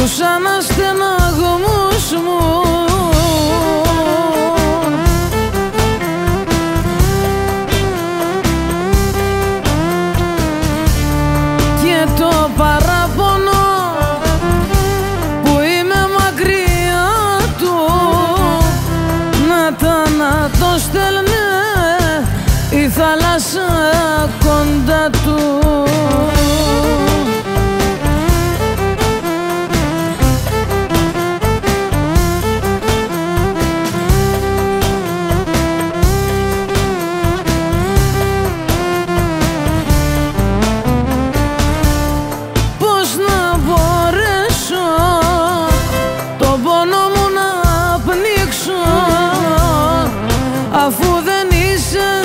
τους αναστεναγμούς μου. Και το παράπονο που είμαι μακριά του, να τα να το στέλνε η θάλασσα κοντά του. Αφού δεν είσαι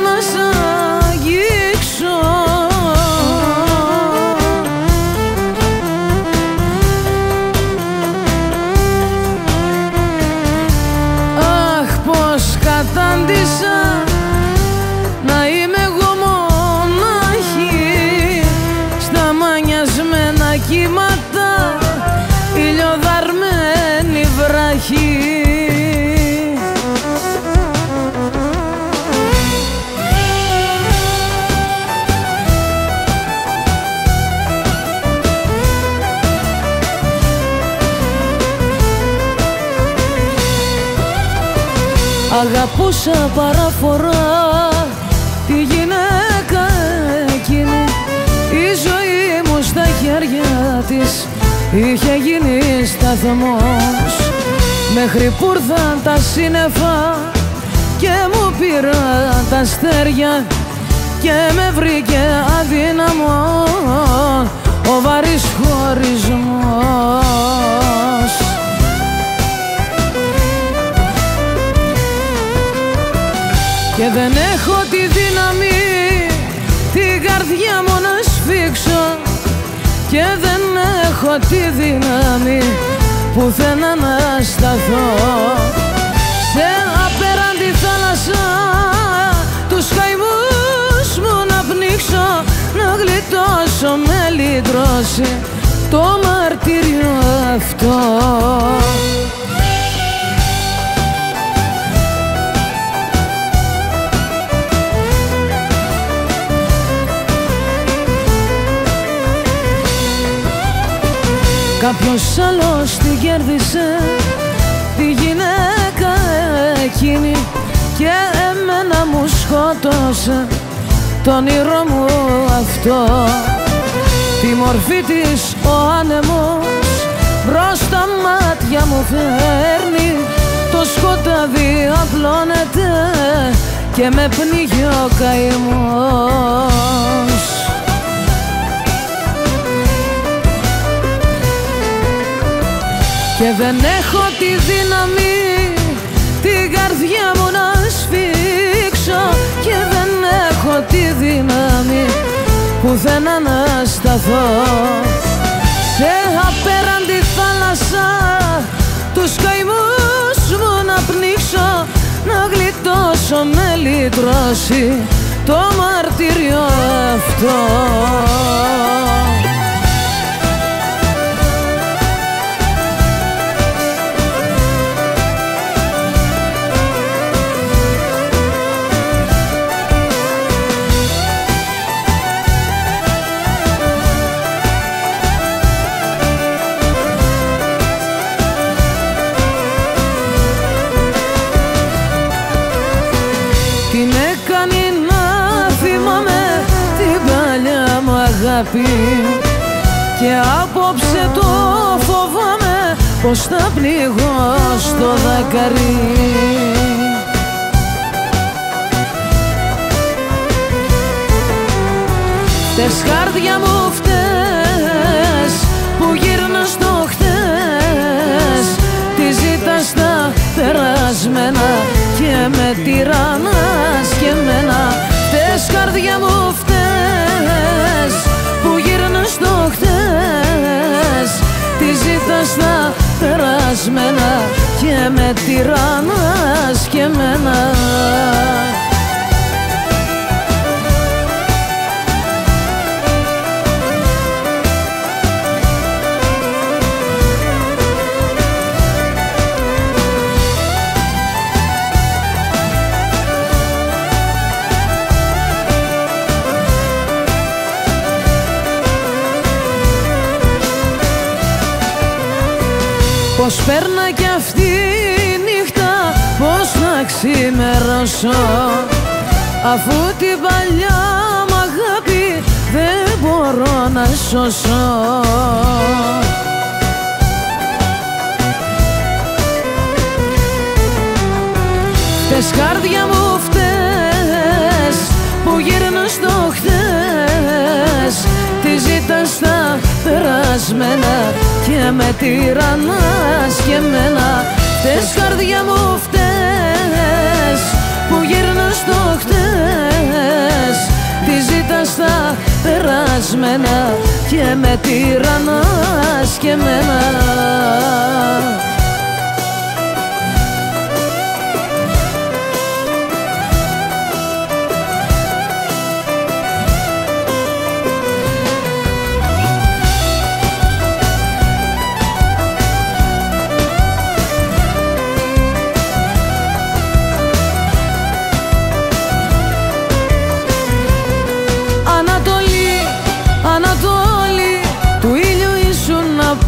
να σ' αγγίξω, αχ πως κατάντησα να είμαι εγώ μονάχη στα μανιασμένα κύματα, ηλιοδαρμένη βράχη. Αγαπούσα παραφορά τη γυναίκα εκείνη, η ζωή μου στα χέρια της είχε γίνει σταθμός, μέχρι που ήρθαν τα σύννεφα και μου πήραν τα αστέρια και με βρήκε αδύναμο ο βαρύς χωρισμός. Και δεν έχω τη δύναμη την καρδιά μου να σφίξω, και δεν έχω τη δύναμη πουθενά να σταθώ. Σε απέραντη θάλασσα τους χαϊμούς μου να πνίξω, να γλιτώσω με λυτρώσει το μαρτύριο αυτό. Κάποιος άλλος την κέρδισε τη γυναίκα εκείνη και εμένα μου σκότωσε το όνειρό μου αυτό. Τη μορφή της ο άνεμος μπρος στα μάτια μου φέρνει, το σκοτάδι απλώνεται και με πνίγει ο καημός. Και δεν έχω τη δύναμη την καρδιά μου να σφίξω, και δεν έχω τη δύναμη πουθενά να σταθώ. Σε απέραντη θάλασσα τους καημούς μου να πνίξω, να γλιτώσω με λυτρώσει το μαρτύριο αυτό. Και απόψε το φοβάμαι πως θα πνιγώ στο δακαρί. Φτες χάρδια μου, φτες που γύρνα στο χτες, τη ζήτας τα περασμένα και με τυραννάς και εμένα. Φτες χάρδια μου, φτες που γύρνα στο χτες, τη ζήτας στα περασμένα και με τυραννάς και εμένα. πως πέρνα κι αυτή η νύχτα, πως να ξημερώσω, αφού την παλιά μ' αγάπη δεν μπορώ να σώσω. Φτες καρδιά μου, φτες που γυρνώ στο χτες, τη ζήτα στα περασμένα και με τυραννάς και εμένα. Φτες καρδιά μου, φτες που γυρνώ στο χτες, τη ζήτα στα περασμένα και με τυραννάς και εμένα.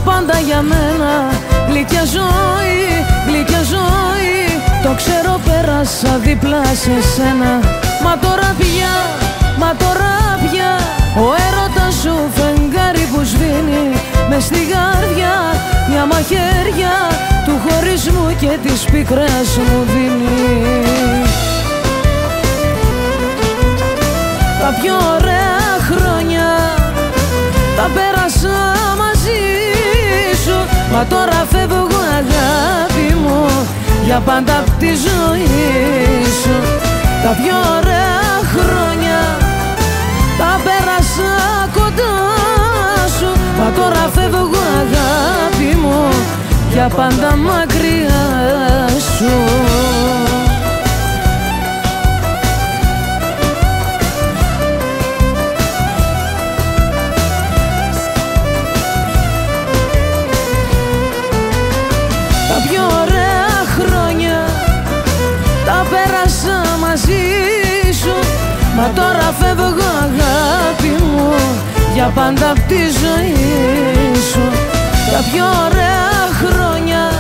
Πάντα για μένα, γλυκιά ζωή, γλυκιά ζωή. Το ξέρω πέρασα δίπλα σε σένα. Μα τώρα πια, μα τώρα πια, ο έρωτας σου φεγγάρι που σβήνει μες στη καρδιά, μια μαχαίρια του χωρισμού και της πικράς μου δίνει. Τα πιο ωραία χρόνια τα πέρασα μαζί σου, μα τώρα φεύγω αγάπη μου για πάντα απ' τη ζωή σου. Τα πιο ωραία χρόνια τα πέρασα κοντά σου, μα τώρα φεύγω αγάπη μου για πάντα μακριά σου. Μα τώρα φεύγω αγάπη μου για πάντα απ' τη ζωή σου. Τα πιο ωραία χρόνια